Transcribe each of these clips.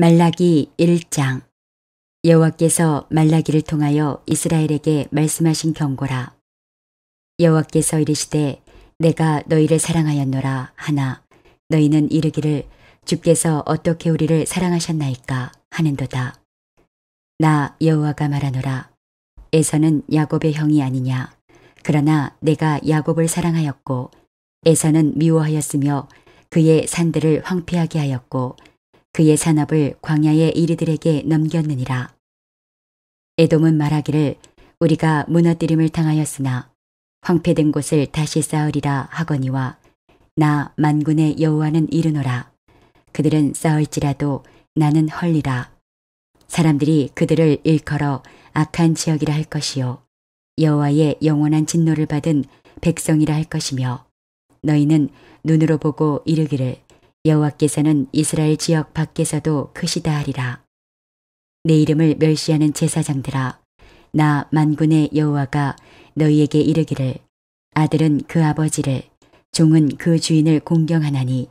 말라기 1장. 여호와께서 말라기를 통하여 이스라엘에게 말씀하신 경고라. 여호와께서 이르시되 내가 너희를 사랑하였노라 하나 너희는 이르기를 주께서 어떻게 우리를 사랑하셨나이까 하는도다. 나 여호와가 말하노라. 에서는 야곱의 형이 아니냐. 그러나 내가 야곱을 사랑하였고 에서는 미워하였으며 그의 산들을 황폐하게 하였고 그의 산업을 광야의 이리들에게 넘겼느니라. 에돔은 말하기를 우리가 무너뜨림을 당하였으나 황폐된 곳을 다시 쌓으리라 하거니와 나 만군의 여호와는 이르노라. 그들은 쌓을지라도 나는 헐리라. 사람들이 그들을 일컬어 악한 지역이라 할 것이요 여호와의 영원한 진노를 받은 백성이라 할 것이며 너희는 눈으로 보고 이르기를 여호와께서는 이스라엘 지역 밖에서도 크시다 하리라. 내 이름을 멸시하는 제사장들아 나 만군의 여호와가 너희에게 이르기를 아들은 그 아버지를 종은 그 주인을 공경하나니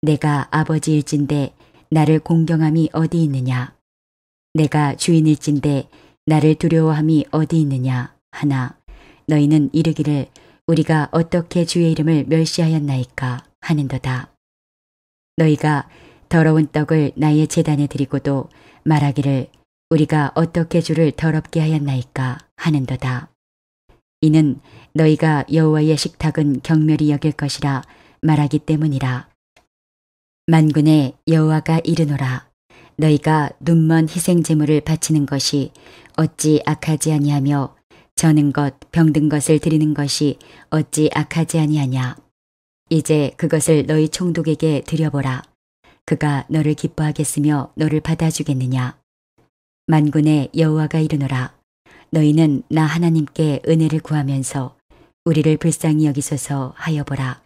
내가 아버지일진데 나를 공경함이 어디 있느냐. 내가 주인일진데 나를 두려워함이 어디 있느냐 하나 너희는 이르기를 우리가 어떻게 주의 이름을 멸시하였나이까 하는도다. 너희가 더러운 떡을 나의 제단에 드리고도 말하기를 우리가 어떻게 주를 더럽게 하였나이까 하는도다. 이는 너희가 여호와의 식탁은 경멸히 여길 것이라 말하기 때문이라. 만군의 여호와가 이르노라. 너희가 눈먼 희생제물을 바치는 것이 어찌 악하지 아니하며 저는 것, 병든 것을 드리는 것이 어찌 악하지 아니하냐. 이제 그것을 너희 총독에게 드려보라. 그가 너를 기뻐하겠으며 너를 받아주겠느냐. 만군의 여호와가 이르노라. 너희는 나 하나님께 은혜를 구하면서 우리를 불쌍히 여기소서 하여보라.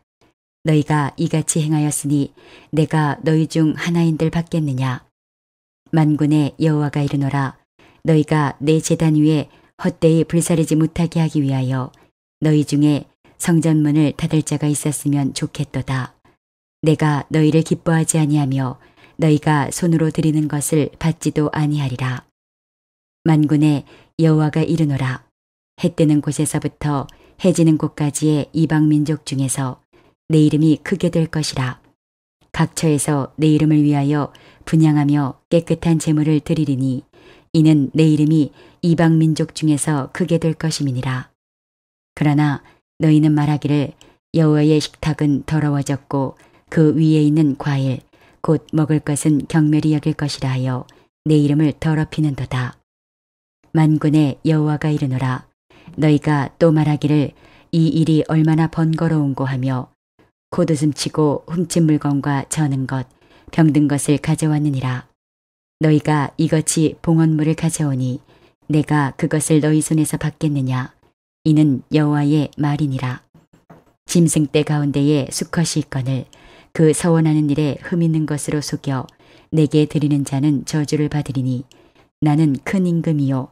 너희가 이같이 행하였으니 내가 너희 중 하나인들 받겠느냐. 만군의 여호와가 이르노라. 너희가 내 제단 위에 헛되이 불사르지 못하게 하기 위하여 너희 중에 성전문을 닫을 자가 있었으면 좋겠도다. 내가 너희를 기뻐하지 아니하며 너희가 손으로 드리는 것을 받지도 아니하리라. 만군의 여호와가 이르노라. 해 뜨는 곳에서부터 해 지는 곳까지의 이방 민족 중에서 내 이름이 크게 될 것이라. 각처에서 내 이름을 위하여 분향하며 깨끗한 제물을 드리리니 이는 내 이름이 이방 민족 중에서 크게 될 것임이니라. 그러나 너희는 말하기를 여호와의 식탁은 더러워졌고 그 위에 있는 과일 곧 먹을 것은 경멸이 여길 것이라 하여 내 이름을 더럽히는도다. 만군의 여호와가 이르노라. 너희가 또 말하기를 이 일이 얼마나 번거로운고 하며 콧웃음 치고 훔친 물건과 저는 것 병든 것을 가져왔느니라. 너희가 이같이 봉헌물을 가져오니 내가 그것을 너희 손에서 받겠느냐. 이는 여호와의 말이니라. 짐승떼 가운데에 수컷이 있거늘 그 서원하는 일에 흠 있는 것으로 속여 내게 드리는 자는 저주를 받으리니 나는 큰 임금이요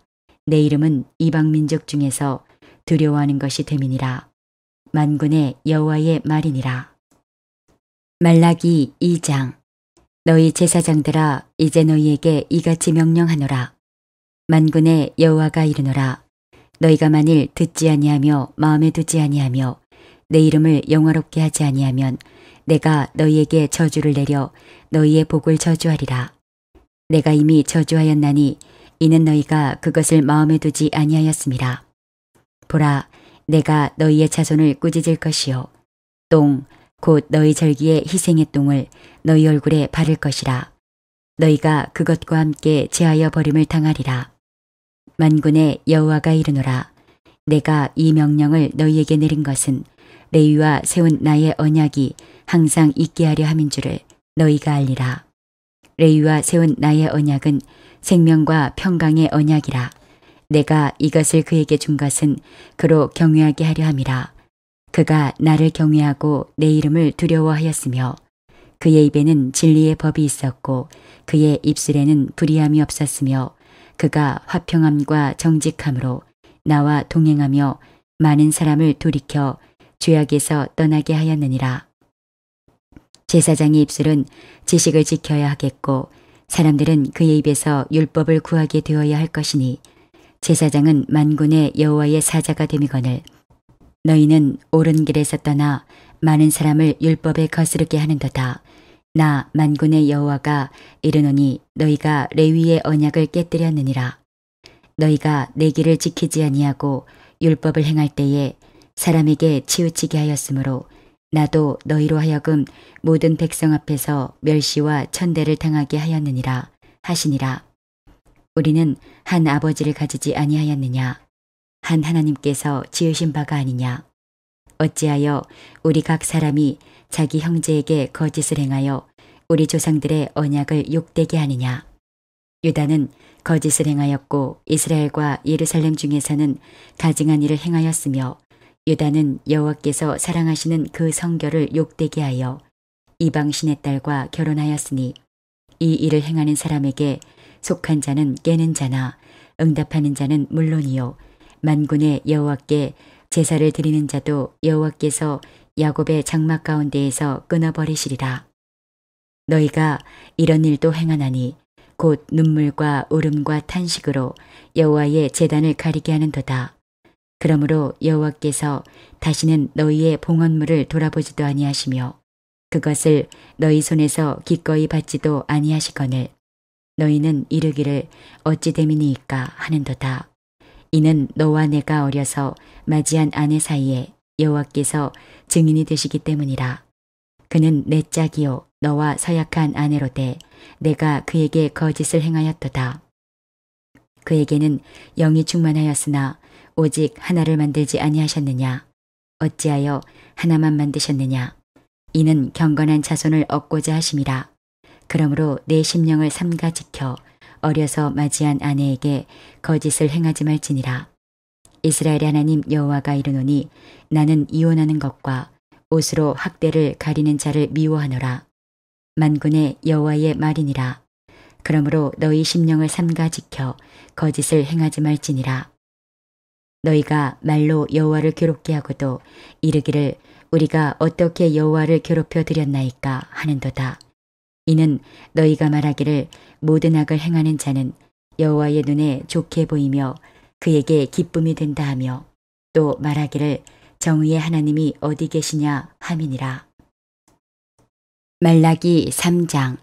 내 이름은 이방 민족 중에서 두려워하는 것이 됨이니라. 만군의 여호와의 말이니라. 말라기 2장. 너희 제사장들아 이제 너희에게 이같이 명령하노라. 만군의 여호와가 이르노라. 너희가 만일 듣지 아니하며 마음에 두지 아니하며 내 이름을 영화롭게 하지 아니하면 내가 너희에게 저주를 내려 너희의 복을 저주하리라. 내가 이미 저주하였나니 이는 너희가 그것을 마음에 두지 아니하였음이라. 보라, 내가 너희의 자손을 꾸짖을 것이요 똥 곧 너희 절기의 희생의 똥을 너희 얼굴에 바를 것이라. 너희가 그것과 함께 제하여 버림을 당하리라. 만군의 여호와가 이르노라. 내가 이 명령을 너희에게 내린 것은 레위와 세운 나의 언약이 항상 있게 하려 함인 줄을 너희가 알리라. 레위와 세운 나의 언약은 생명과 평강의 언약이라. 내가 이것을 그에게 준 것은 그로 경외하게 하려 함이라. 그가 나를 경외하고 내 이름을 두려워하였으며 그의 입에는 진리의 법이 있었고 그의 입술에는 불의함이 없었으며 그가 화평함과 정직함으로 나와 동행하며 많은 사람을 돌이켜 죄악에서 떠나게 하였느니라. 제사장의 입술은 지식을 지켜야 하겠고 사람들은 그의 입에서 율법을 구하게 되어야 할 것이니 제사장은 만군의 여호와의 사자가 됨이거늘 너희는 옳은 길에서 떠나 많은 사람을 율법에 거스르게 하는도다. 나 만군의 여호와가 이르노니 너희가 레위의 언약을 깨뜨렸느니라. 너희가 내 길을 지키지 아니하고 율법을 행할 때에 사람에게 치우치게 하였으므로 나도 너희로 하여금 모든 백성 앞에서 멸시와 천대를 당하게 하였느니라 하시니라. 우리는 한 아버지를 가지지 아니하였느냐? 한 하나님께서 지으신 바가 아니냐? 어찌하여 우리 각 사람이 자기 형제에게 거짓을 행하여 우리 조상들의 언약을 욕되게 하느냐? 유다는 거짓을 행하였고 이스라엘과 예루살렘 중에서는 가증한 일을 행하였으며 유다는 여호와께서 사랑하시는 그 성결을 욕되게 하여 이방신의 딸과 결혼하였으니 이 일을 행하는 사람에게 속한 자는 깨는 자나 응답하는 자는 물론이요 만군의 여호와께 제사를 드리는 자도 여호와께서 야곱의 장막 가운데에서 끊어버리시리라. 너희가 이런 일도 행하나니 곧 눈물과 울음과 탄식으로 여호와의 제단을 가리게 하는도다. 그러므로 여호와께서 다시는 너희의 봉헌물을 돌아보지도 아니하시며 그것을 너희 손에서 기꺼이 받지도 아니하시거늘 너희는 이르기를 어찌 됨이니이까 하는도다. 이는 너와 내가 어려서 맞이한 아내 사이에 여호와께서 증인이 되시기 때문이라. 그는 내 짝이요 너와 서약한 아내로되 내가 그에게 거짓을 행하였도다. 그에게는 영이 충만하였으나 오직 하나를 만들지 아니하셨느냐? 어찌하여 하나만 만드셨느냐? 이는 경건한 자손을 얻고자 하심이라. 그러므로 내 심령을 삼가 지켜 어려서 맞이한 아내에게 거짓을 행하지 말지니라. 이스라엘의 하나님 여호와가 이르노니 나는 이혼하는 것과 옷으로 학대를 가리는 자를 미워하노라. 만군의 여호와의 말이니라. 그러므로 너희 심령을 삼가 지켜 거짓을 행하지 말지니라. 너희가 말로 여호와를 괴롭게 하고도 이르기를 우리가 어떻게 여호와를 괴롭혀 드렸나이까 하는도다. 이는 너희가 말하기를 모든 악을 행하는 자는 여호와의 눈에 좋게 보이며 그에게 기쁨이 된다 하며 또 말하기를 정의의 하나님이 어디 계시냐 함이니라. 말라기 3장.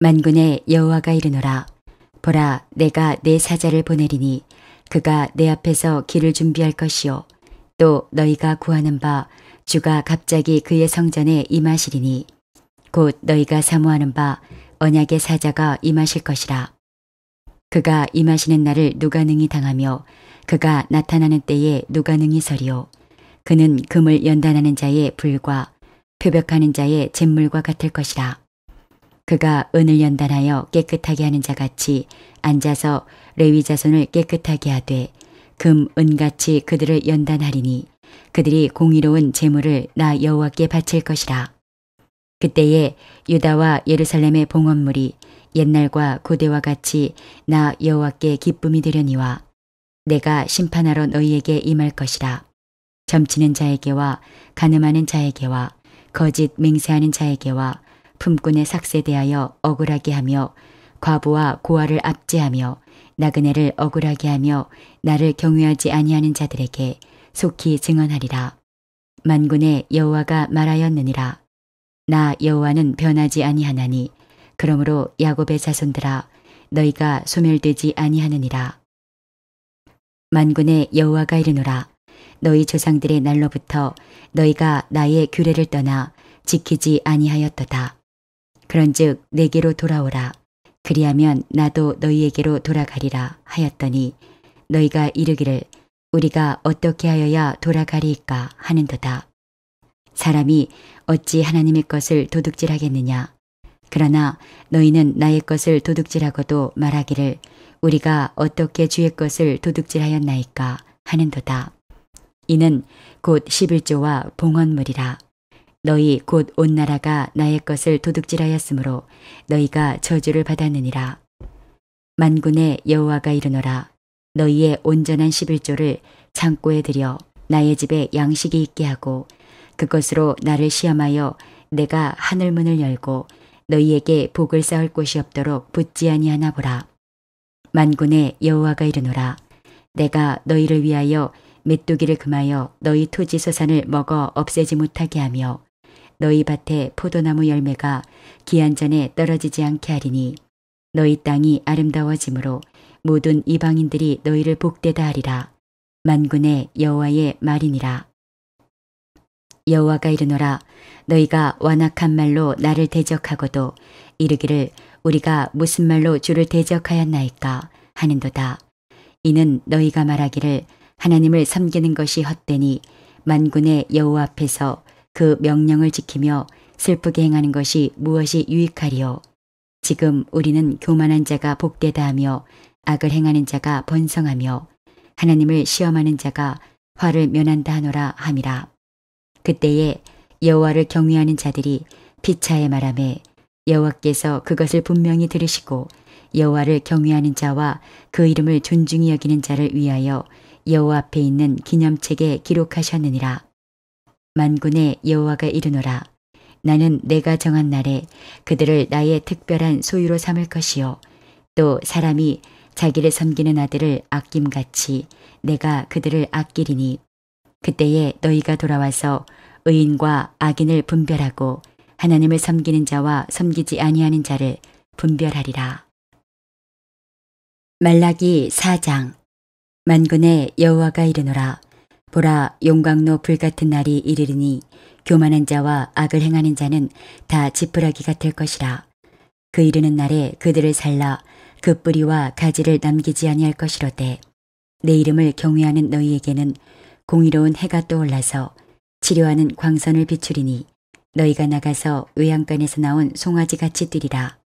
만군의 여호와가 이르노라. 보라, 내가 내 사자를 보내리니 그가 내 앞에서 길을 준비할 것이요 또 너희가 구하는 바 주가 갑자기 그의 성전에 임하시리니 곧 너희가 사모하는 바 언약의 사자가 임하실 것이라. 그가 임하시는 날을 누가 능히 당하며 그가 나타나는 때에 누가 능히 서리요. 그는 금을 연단하는 자의 불과 표벽하는 자의 잿물과 같을 것이라. 그가 은을 연단하여 깨끗하게 하는 자같이 앉아서 레위 자손을 깨끗하게 하되 금, 은같이 그들을 연단하리니 그들이 공의로운 재물을 나 여호와께 바칠 것이라. 그때에 유다와 예루살렘의 봉헌물이 옛날과 고대와 같이 나 여호와께 기쁨이 되려니와 내가 심판하러 너희에게 임할 것이라. 점치는 자에게와 가늠하는 자에게와 거짓 맹세하는 자에게와 품꾼의 삭세 대하여 억울하게 하며 과부와 고아를 압제하며 나그네를 억울하게 하며 나를 경외하지 아니하는 자들에게 속히 증언하리라. 만군의 여호와가 말하였느니라. 나 여호와는 변하지 아니하나니 그러므로 야곱의 자손들아 너희가 소멸되지 아니하느니라. 만군의 여호와가 이르노라. 너희 조상들의 날로부터 너희가 나의 규례를 떠나 지키지 아니하였도다. 그런즉 내게로 돌아오라. 그리하면 나도 너희에게로 돌아가리라 하였더니 너희가 이르기를 우리가 어떻게 하여야 돌아가리까 하는도다. 사람이 어찌 하나님의 것을 도둑질하겠느냐? 그러나 너희는 나의 것을 도둑질하고도 말하기를 우리가 어떻게 주의 것을 도둑질하였나이까 하는도다. 이는 곧 11조와 봉헌물이라. 너희 곧 온 나라가 나의 것을 도둑질하였으므로 너희가 저주를 받았느니라. 만군의 여호와가 이르노라. 너희의 온전한 11조를 창고에 들여 나의 집에 양식이 있게 하고 그것으로 나를 시험하여 내가 하늘문을 열고 너희에게 복을 쌓을 곳이 없도록 붙지 아니하나 보라. 만군의 여호와가 이르노라. 내가 너희를 위하여 메뚜기를 금하여 너희 토지 소산을 먹어 없애지 못하게 하며 너희 밭에 포도나무 열매가 기한 전에 떨어지지 않게 하리니 너희 땅이 아름다워지므로 모든 이방인들이 너희를 복되다 하리라. 만군의 여호와의 말이니라. 여호와가 이르노라. 너희가 완악한 말로 나를 대적하고도 이르기를 우리가 무슨 말로 주를 대적하였나이까 하는도다. 이는 너희가 말하기를 하나님을 섬기는 것이 헛되니 만군의 여호와 앞에서 그 명령을 지키며 슬프게 행하는 것이 무엇이 유익하리요. 지금 우리는 교만한 자가 복되다 하며 악을 행하는 자가 번성하며 하나님을 시험하는 자가 화를 면한다 하노라 함이라. 그때에 여호와를 경외하는 자들이 피차에 말하매 여호와께서 그것을 분명히 들으시고 여호와를 경외하는 자와 그 이름을 존중히 여기는 자를 위하여 여호와 앞에 있는 기념책에 기록하셨느니라. 만군의 여호와가 이르노라. 나는 내가 정한 날에 그들을 나의 특별한 소유로 삼을 것이요 또 사람이 자기를 섬기는 아들을 아낌같이 내가 그들을 아끼리니 그때에 너희가 돌아와서 의인과 악인을 분별하고 하나님을 섬기는 자와 섬기지 아니하는 자를 분별하리라. 말라기 4장. 만군의 여호와가 이르노라. 보라, 용광로 불같은 날이 이르리니 교만한 자와 악을 행하는 자는 다 지푸라기 같을 것이라. 그 이르는 날에 그들을 살라 그 뿌리와 가지를 남기지 아니할 것이로되 내 이름을 경외하는 너희에게는 공의로운 해가 떠올라서 치료하는 광선을 비추리니 너희가 나가서 외양간에서 나온 송아지같이 뛰리라.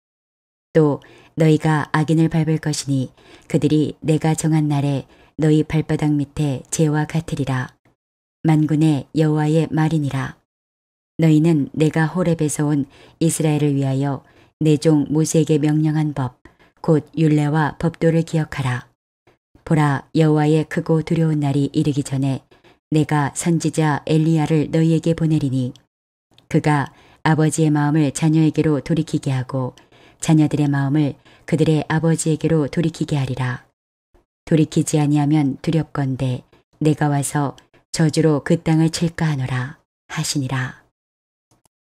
또 너희가 악인을 밟을 것이니 그들이 내가 정한 날에 너희 발바닥 밑에 재와 같으리라. 만군의 여호와의 말이니라. 너희는 내가 호렙에서 온 이스라엘을 위하여 내 종 모세에게 명령한 법 곧 율례와 법도를 기억하라. 보라, 여호와의 크고 두려운 날이 이르기 전에 내가 선지자 엘리야를 너희에게 보내리니 그가 아버지의 마음을 자녀에게로 돌이키게 하고 자녀들의 마음을 그들의 아버지에게로 돌이키게 하리라. 돌이키지 아니하면 두렵건대 내가 와서 저주로 그 땅을 칠까 하노라 하시니라.